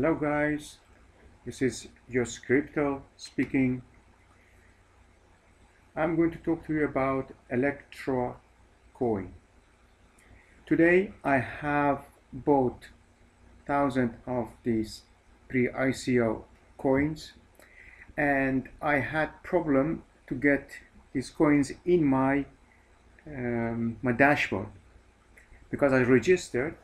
Hello guys, this is Yoscrypto speaking. I'm going to talk to you about ElektraCoin. Today I have bought thousands of these pre-ICO coins, and I had problem to get these coins in my my dashboard because I registered,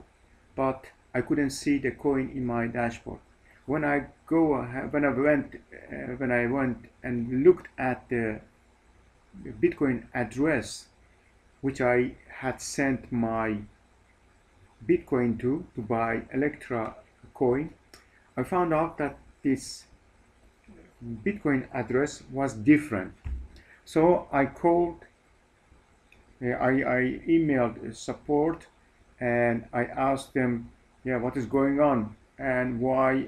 but I couldn't see the coin in my dashboard. When I went and looked at the Bitcoin address which I had sent my Bitcoin to buy ElektraCoin, I found out that this Bitcoin address was different. So I called, I emailed support, and I asked them, yeah, what is going on and why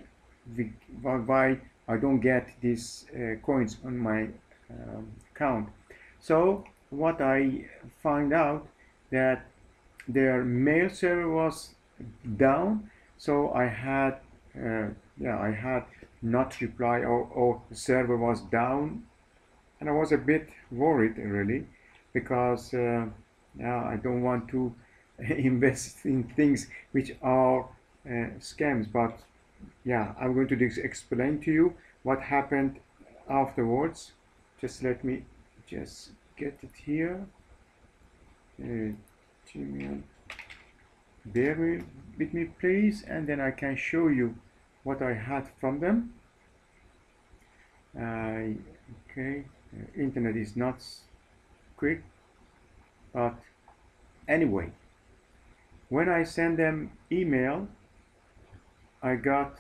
I don't get these coins on my account. So what I find out that their mail server was down, so I had I had not reply, or the server was down, and I was a bit worried really, because I don't want to invest in things which are scams. But yeah, I'm going to explain to you what happened afterwards. Just let me just get it here. Gmail, bear with me please, and then I can show you what I had from them. Okay, internet is not quick, but anyway, when I send them email, I got,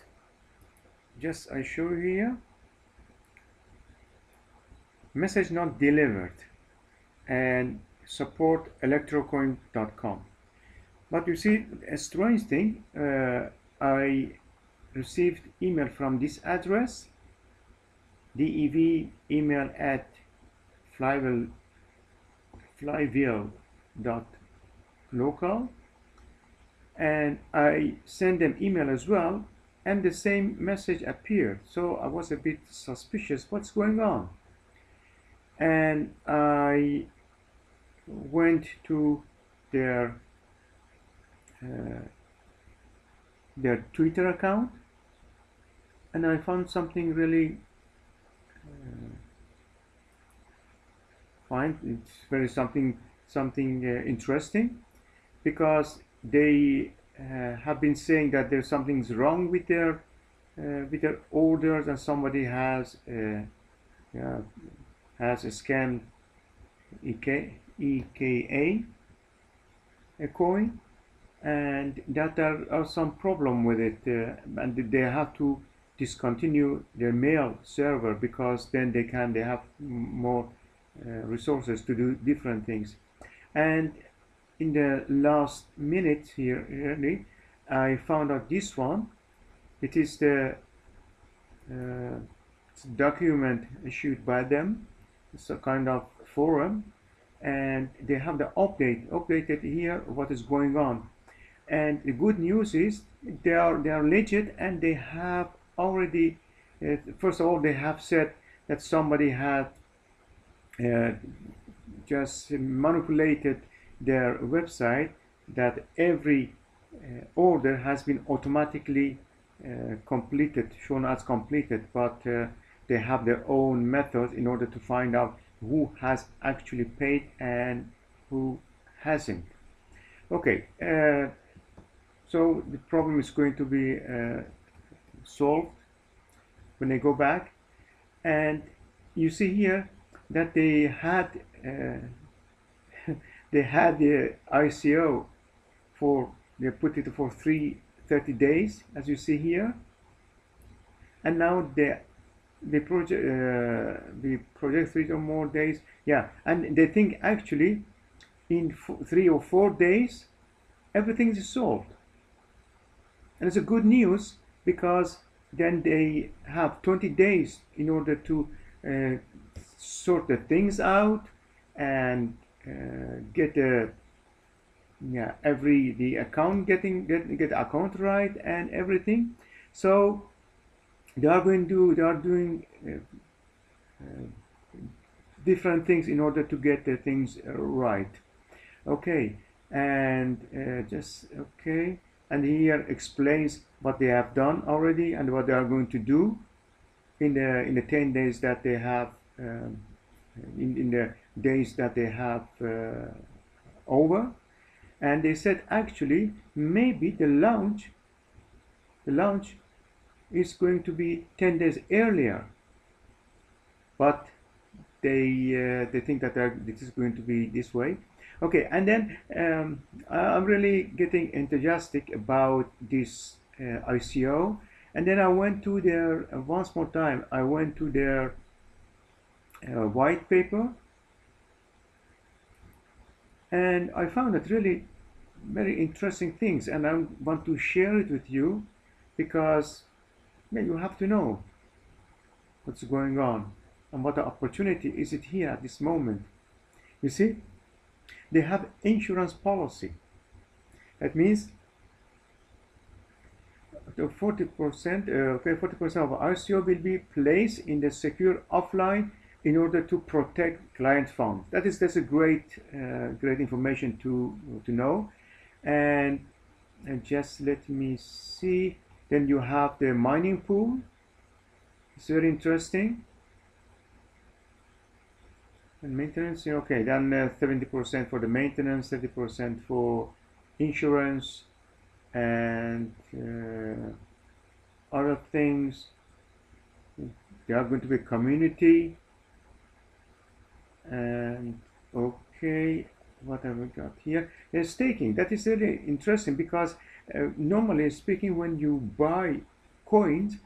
just I show here, message not delivered and support electrocoin.com. But you see, a strange thing, I received email from this address, dev email at flyville.local, and I sent them email as well, and the same message appeared. So I was a bit suspicious, what's going on? And I went to their Twitter account, and I found something really interesting, because they have been saying that there's something's wrong with their orders, and somebody has a scammed EKA a coin, and that there are some problem with it, and they have to discontinue their mail server, because then they have more resources to do different things. And in the last minute here, really, I found out this one. It is the document issued by them. It's a kind of forum, and they have the updated here what is going on. And the good news is they are legit, and they have already. First of all, they have said that somebody had just manipulated their website, that every order has been automatically completed, shown as completed, but they have their own methods in order to find out who has actually paid and who hasn't. Okay, so the problem is going to be solved when they go back. And you see here that they had the ICO for, they put it for 30 days, as you see here, and now the project 3 or more days, yeah, and they think actually in 3 or 4 days everything is solved, and it's a good news, because then they have 20 days in order to sort the things out and get every the account, get the account right and everything. So they are doing different things in order to get the things right. Okay, and okay, and here explains what they have done already and what they are going to do in the 10 days that they have in the days that they have over. And they said actually maybe the launch is going to be 10 days earlier, but they think that this is going to be this way. Okay, and then I'm really getting enthusiastic about this ICO, and then I went to their once more time. I went to their white paper, and I found it really very interesting things, and I want to share it with you because you have to know what's going on and what the opportunity is it here at this moment. You see, they have insurance policy. That means the 40%, okay, 40% of ICO will be placed in the secure offline in order to protect client funds. That's a great information to know. And just let me see. Then you have the mining pool. It's very interesting. And maintenance, okay, then 70% for the maintenance, 30% for insurance and other things. There are going to be community. And okay, what have we got here? There's staking. That is really interesting because normally speaking, when you buy coins,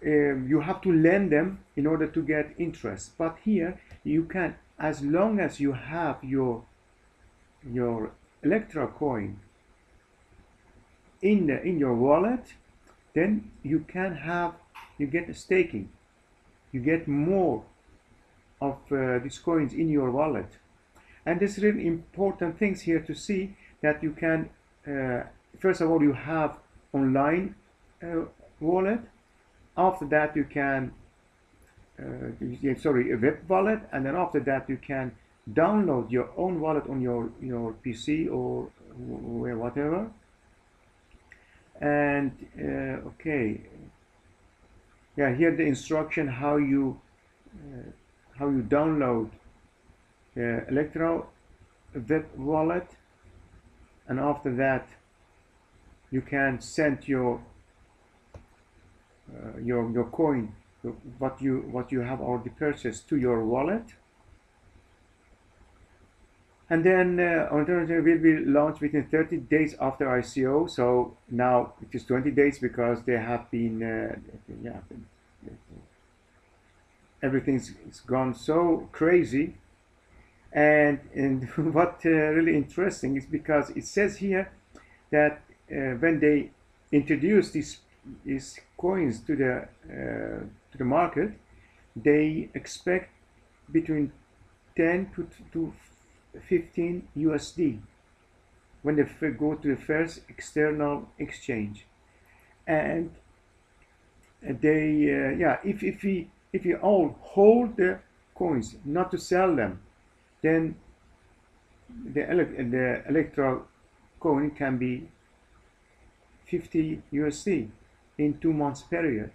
you have to lend them in order to get interest. But here you can, as long as you have your ElektraCoin in your wallet, then you can have, you get staking, you get more of these coins in your wallet. And there's really important things here to see that you can, first of all, you have online wallet. After that, you can sorry, a web wallet, and then after that, you can download your own wallet on your PC or whatever. And okay, yeah, here the instruction how you download Elektra web wallet, and after that, you can send your coin, what you have already purchased, to your wallet. And then alternative will be launched within 30 days after ICO. So now it is 20 days because they have been everything's gone so crazy. And what really interesting is because it says here that when they introduce these coins to the market, they expect between 10 to 15 USD when they go to the first external exchange. And they yeah, if we all hold the coins, not to sell them, then the ElektraCoin can be 50 USD in 2 months period,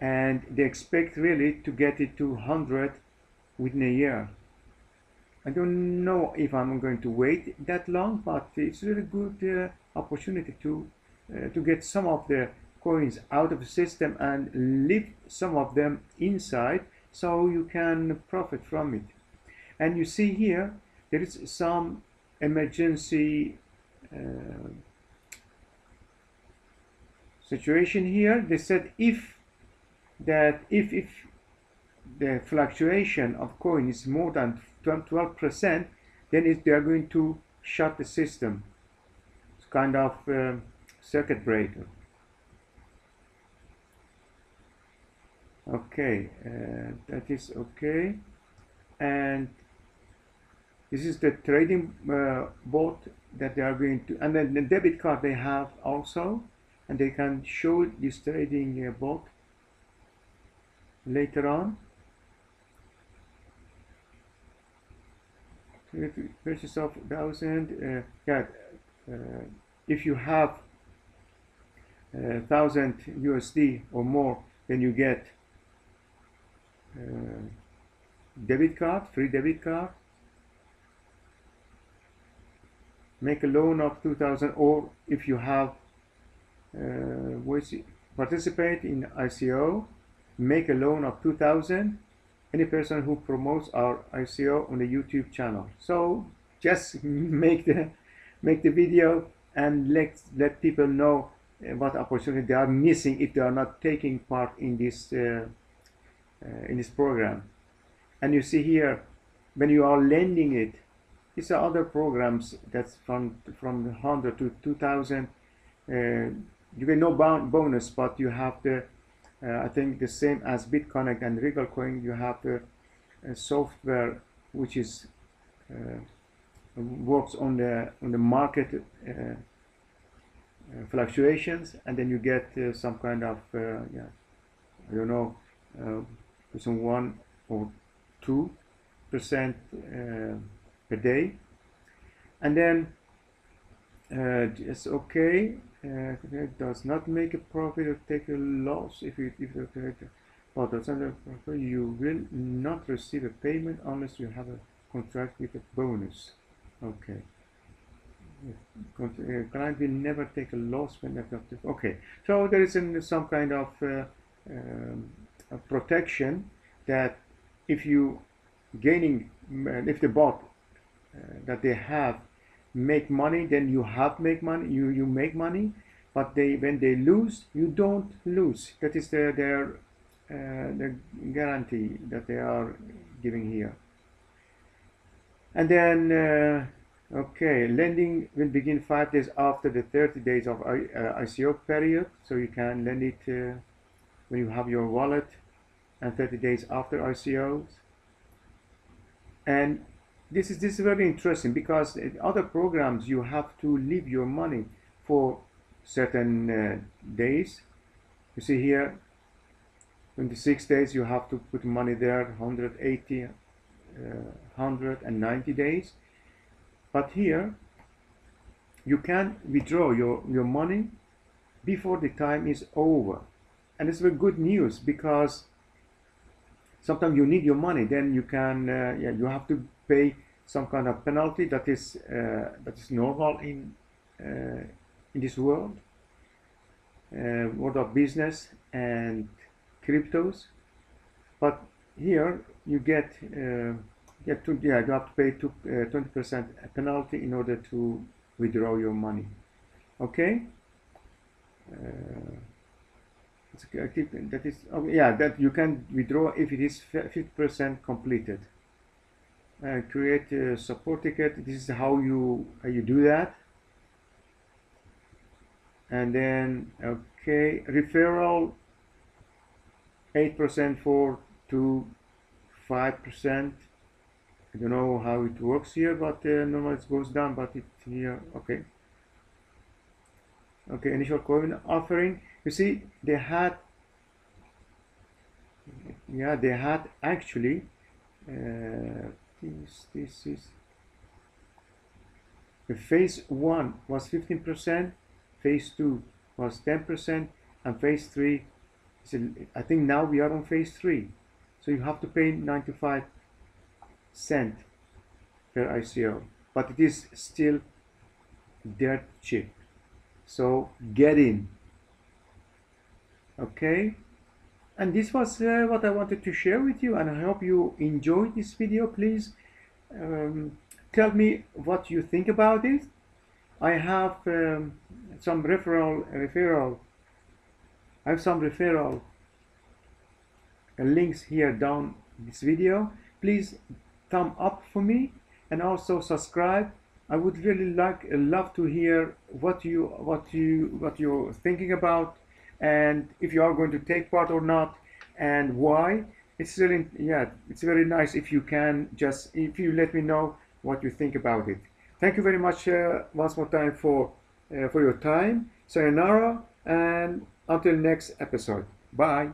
and they expect really to get it to 100 within a year. I don't know if I'm going to wait that long, but it's a really good opportunity to get some of the coins out of the system and leave some of them inside, so you can profit from it. And you see here there is some emergency situation here. They said if the fluctuation of coin is more than 12%, then they are going to shut the system. It's kind of circuit breaker. Okay, that is okay. And this is the trading bot that they are going to, and then the debit card they have also. and they can show this trading block later on. Purchase of 1,000, if you have 1,000 USD or more, then you get debit card, free debit card. Make a loan of 2,000, or if you have participate in ICO, make a loan of 2,000. Any person who promotes our ICO on the YouTube channel. So just make the video and let people know what opportunity they are missing if they are not taking part in this program. And you see here, when you are lending it, these are other programs that's from 100 to 2,000. You get no bonus, but you have the I think the same as BitConnect and RegalCoin. You have the software which is works on the market fluctuations, and then you get some kind of I don't know, some 1 or 2% per day, and then it's okay. It does not make a profit or take a loss if the operator does not profit. You will not receive a payment unless you have a contract with a bonus. Okay. Client will never take a loss when they're not. Okay. So there is some kind of a protection that if you gaining, if the bot that they have make money, then you have make money, you make money, but when they lose, you don't lose. That is their guarantee that they are giving here. And then okay, lending will begin 5 days after the 30 days of ICO period, so you can lend it when you have your wallet, and 30 days after ICOs. And this is very interesting, because in other programs you have to leave your money for certain days. You see here, 26 days you have to put money there, 180, 190 days. But here you can withdraw your money before the time is over. And it's very good news, because sometimes you need your money, then you can you have to pay some kind of penalty that is normal in this world, world of business and cryptos. But here you get you have to pay 20% penalty in order to withdraw your money. Okay. That is that you can withdraw if it is 50% completed. Create a support ticket. This is how you do that. And then okay, referral 8% for to 5%. I don't know how it works here, but normally it goes down. But it here okay. Okay, initial coin offering. You see, they had actually. This is the phase 1 was 15%, phase 2 was 10%, and phase 3 is, I think now we are on phase 3, so you have to pay 95¢ per ICO, but it is still dirt cheap, so get in. Okay. And this was what I wanted to share with you, and I hope you enjoyed this video. Please tell me what you think about it. I have some referral. I have some referral links here down this video. Please thumb up for me, and also subscribe. I would really love to hear what you're thinking about, and if you are going to take part or not, and why. It's really it's very nice if you can if you let me know what you think about it. Thank you very much once more time for your time. Sayonara. and until next episode. Bye.